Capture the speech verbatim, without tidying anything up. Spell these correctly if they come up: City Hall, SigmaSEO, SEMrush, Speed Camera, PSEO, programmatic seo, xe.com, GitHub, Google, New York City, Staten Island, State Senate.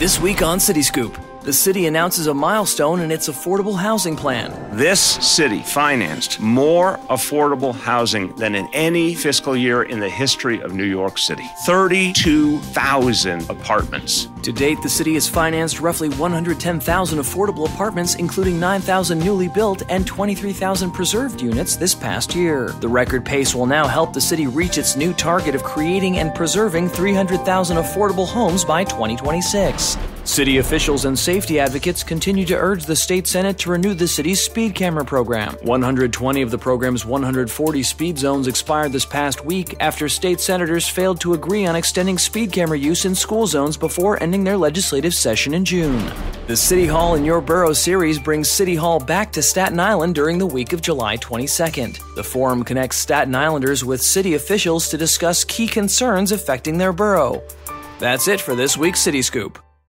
This week on City Scoop, the city announces a milestone in its affordable housing plan. This city financed more affordable housing than in any fiscal year in the history of New York City. thirty-two thousand apartments. To date, the city has financed roughly one hundred ten thousand affordable apartments, including nine thousand newly built and twenty-three thousand preserved units this past year. The record pace will now help the city reach its new target of creating and preserving three hundred thousand affordable homes by twenty twenty-six. City officials and safety advocates continue to urge the state senate to renew the city's speed camera program. one hundred twenty of the program's one hundred forty speed zones expired this past week after state senators failed to agree on extending speed camera use in school zones before ending their legislative session in June. The City Hall in Your Borough series brings City Hall back to Staten Island during the week of July twenty-second. The forum connects Staten Islanders with city officials to discuss key concerns affecting their borough. That's it for this week's City Scoop.